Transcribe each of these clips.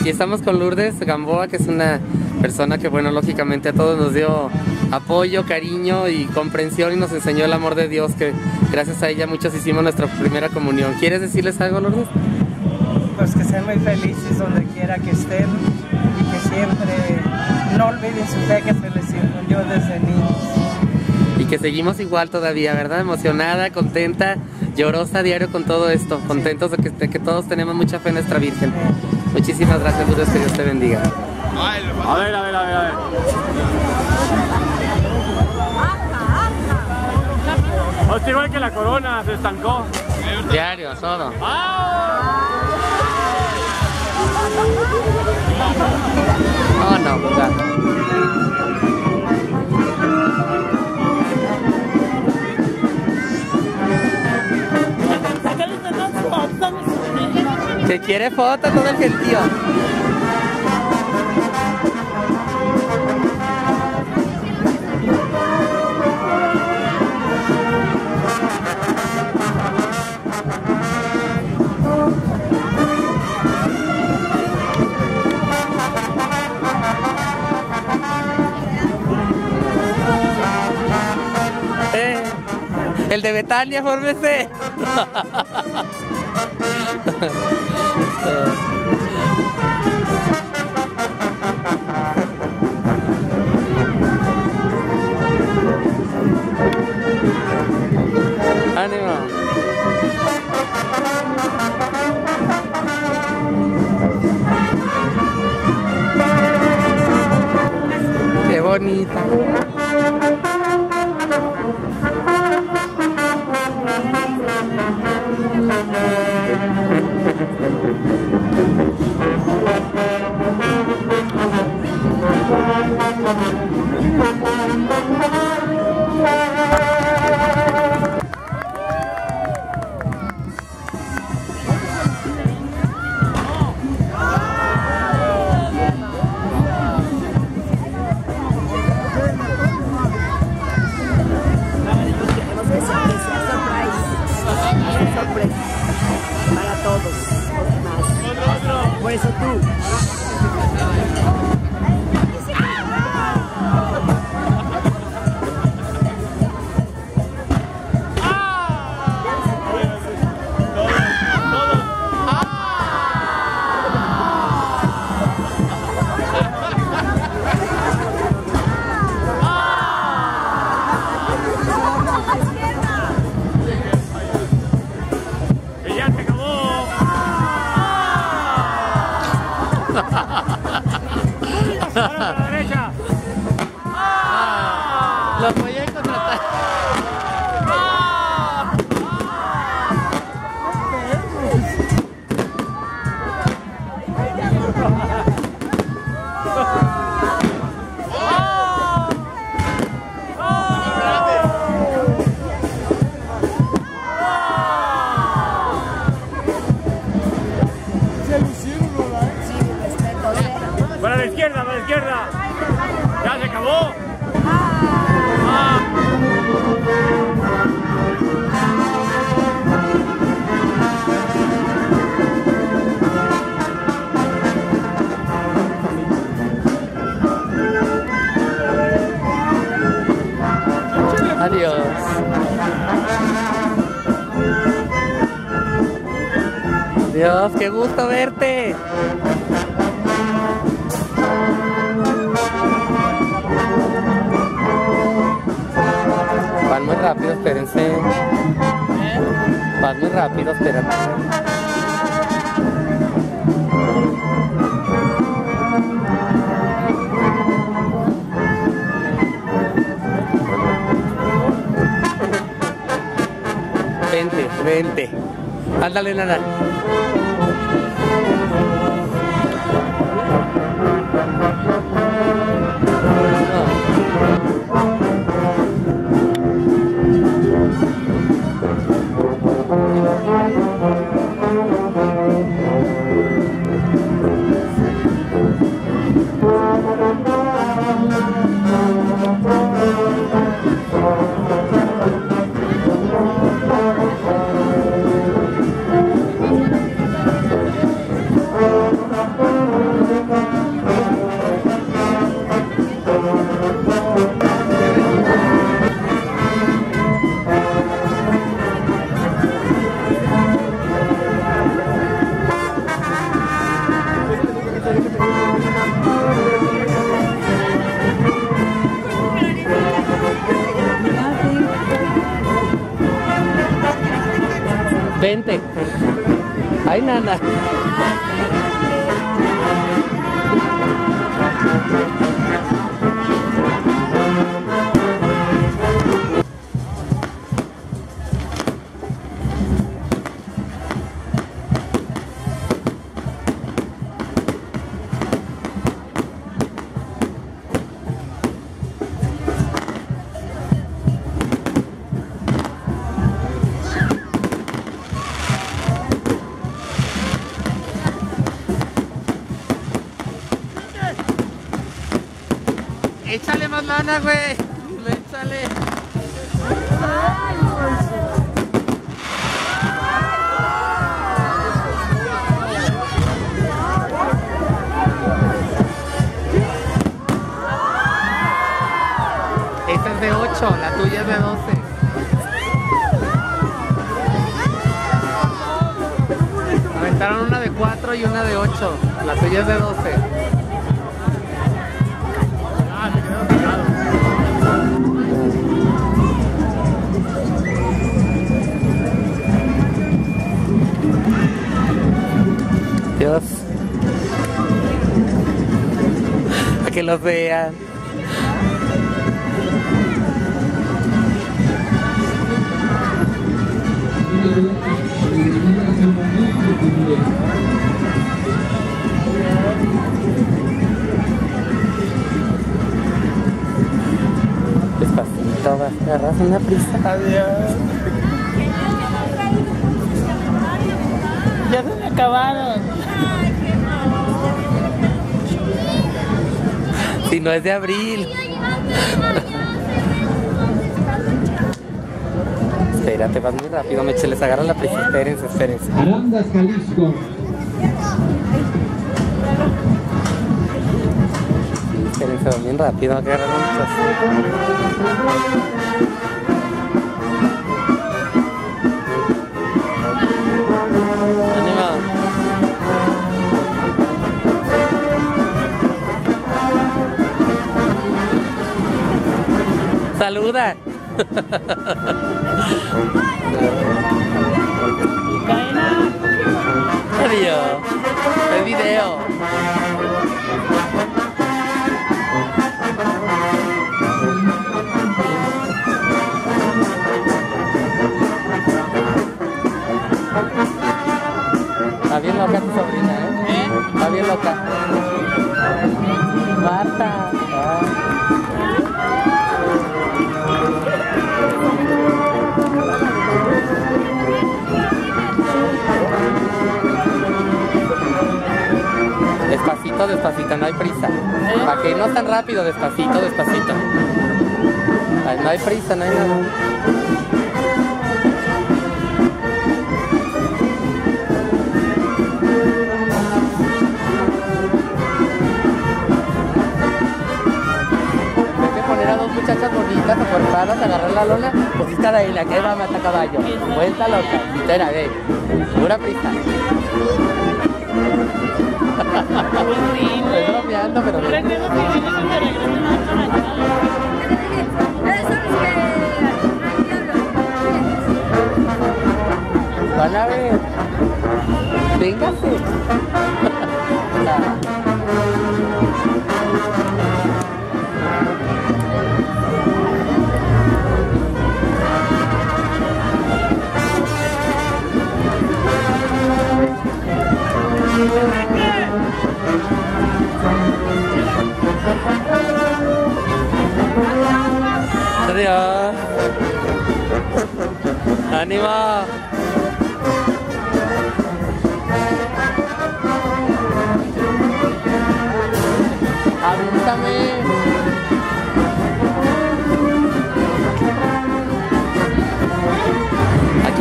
Aquí estamos con Lourdes Gamboa, que es una persona que, bueno, lógicamente a todos nos dio apoyo, cariño y comprensión y nos enseñó el amor de Dios, que gracias a ella muchos hicimos nuestra primera comunión. ¿Quieres decirles algo, Lourdes? Pues que sean muy felices donde quiera que estén y que siempre no olviden su fe que se les infundió desde niños. Y que seguimos igual todavía, ¿verdad? Emocionada, contenta, llorosa a diario con todo esto. Sí. Contentos de que todos tenemos mucha fe en nuestra Virgen. Sí. Muchísimas gracias, Lourdes, que Dios te bendiga. A ver, a ver, a ver, a ver. O sea, igual que la corona se estancó. Diario, todo. Oh, no, ¿verdad? Que quiere foto todo el gentío. El de Betania, fórmese. Ánimo. Qué bonita. Por eso tú. ¡Para la derecha! ¡Ah! Lo voy a contratar. ¡Ah! ¡Se lucieron, ¿verdad? Sí, respeto. ¡Para la izquierda! ¡Izquierda! ¡Ya se acabó! ¡Ah! Adiós. Dios, qué gusto verte. Van muy rápido, espérense. Van muy rápido, espérense. Vente, vente. Ándale, nana. gente. Ay, nana. Échale más lana, güey. Échale. Ay, esta es de 8, la tuya es de 12. Aventaron una de 4 y una de 8. La tuya es de 12. Dios, a que los vean. Despacito, vas a agarrar una prisa. Adiós. Ya se me acabaron. Si no es de abril. Espérate, vas muy rápido, Meche, les agarra la prisa. Espérense, espérense. Arandas, Jalisco. Espérense, van bien rápido, agarran muchas. ¡Saluda! ¡Adiós! ¡El video! Está bien loca tu sobrina, ¿eh? Está bien loca. ¡Marta! Despacito, despacito, no hay prisa. Para que no tan rápido, despacito, despacito. Ay, no hay prisa, no hay nada. Hay que poner a dos muchachas bonitas, acuerpadas, agarrar la lona, cosita de ahí, la que va a matar caballo. Vuelta loca, espera, ve. Pura prisa. Estoy bromeando, pero... Van a ver. Véngase. Adiós. ¡Ánimo! ¡Avítame!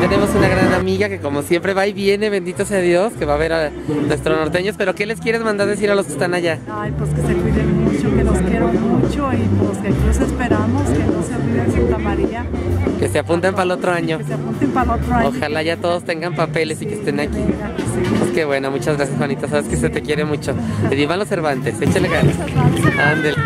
Tenemos una gran amiga que como siempre va y viene, bendito sea Dios, que va a ver a nuestros norteños. Pero ¿qué les quieres mandar decir a los que están allá? Ay, pues que se cuiden mucho, que los quiero mucho y pues que aquí los esperamos, que no se olviden Santa María. Que se apunten para el otro año. Que se apunten para el otro año. Ojalá ya todos tengan papeles, sí, y que estén aquí. Sí. Pues qué bueno, muchas gracias, Juanita, sabes que sí, se te quiere mucho. Te vivan los Cervantes, échale ganas. Ándale.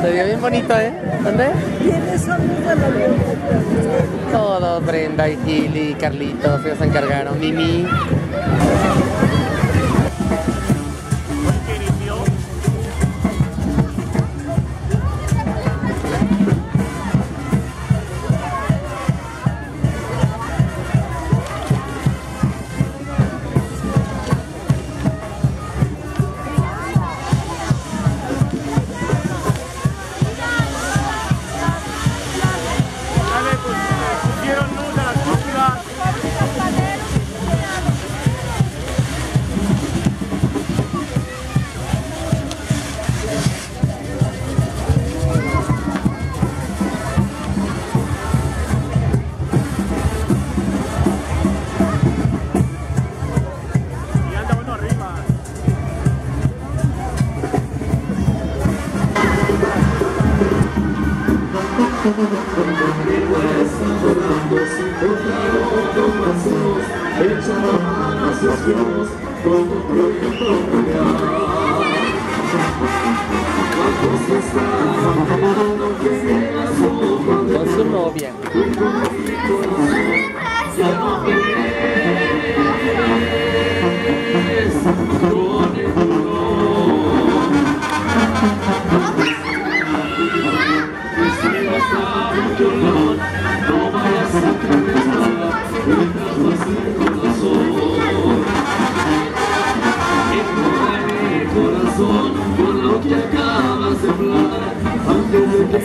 Se vio bien bonito, ¿eh? ¿Dónde? ¿Quiénes son los? Todo, Brenda y Gil y Carlitos, ellos se encargaron. Mimi.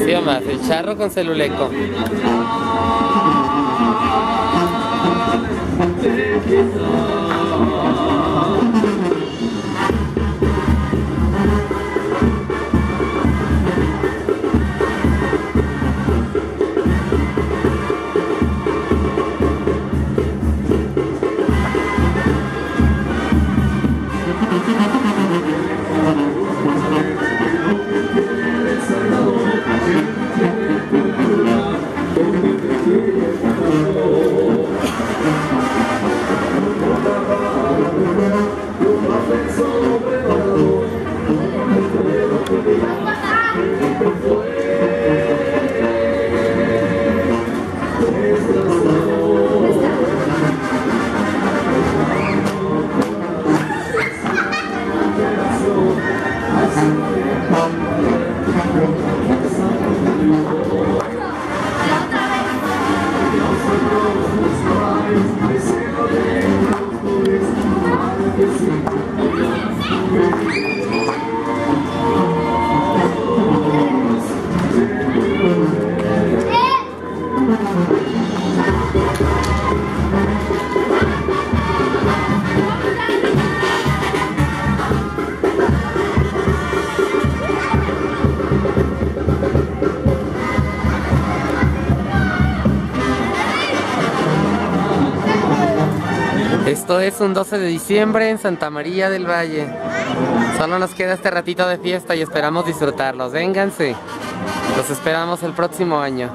Sí, más el charro con celuleco. Esto es un 12 de diciembre en Santa María del Valle. Solo nos queda este ratito de fiesta y esperamos disfrutarlos. Vénganse. Los esperamos el próximo año.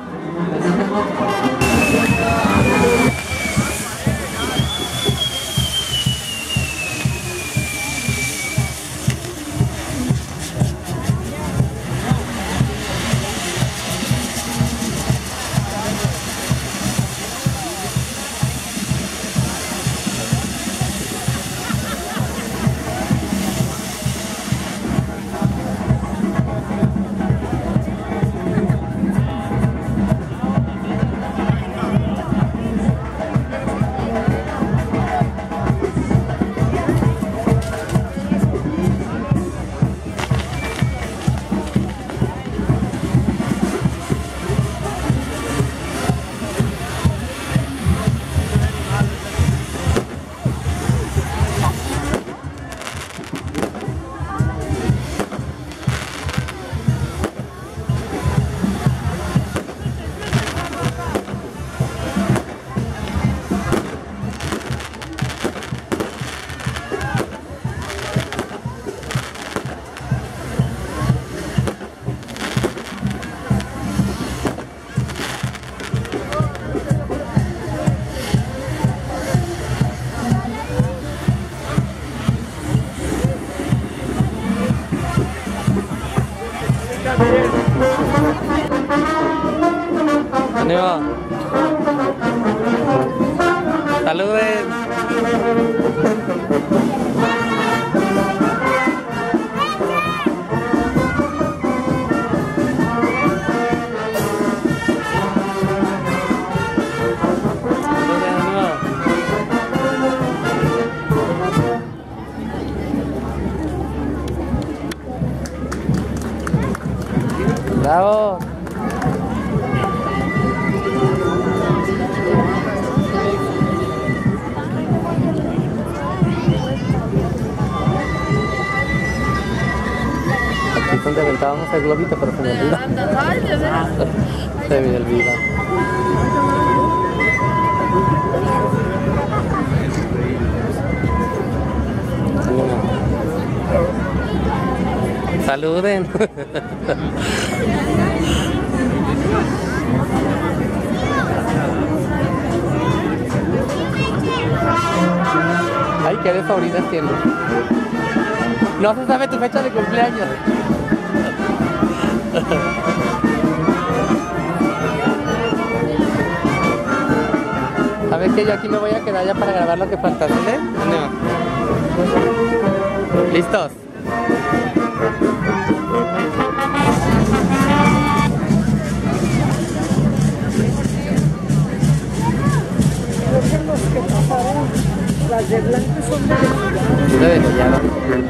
¡Saluden! ¡Bravo! Donde aventábamos el globito, pero se me olvidó. Se me olvidó. ¡Saluden! ¡Ay, qué de favoritas tienes! No se sabe tu fecha de cumpleaños. ¿Sabes qué? Yo aquí me voy a quedar ya para grabar lo que falta, ¿vale? No. ¿Listos? Las de blanco son de...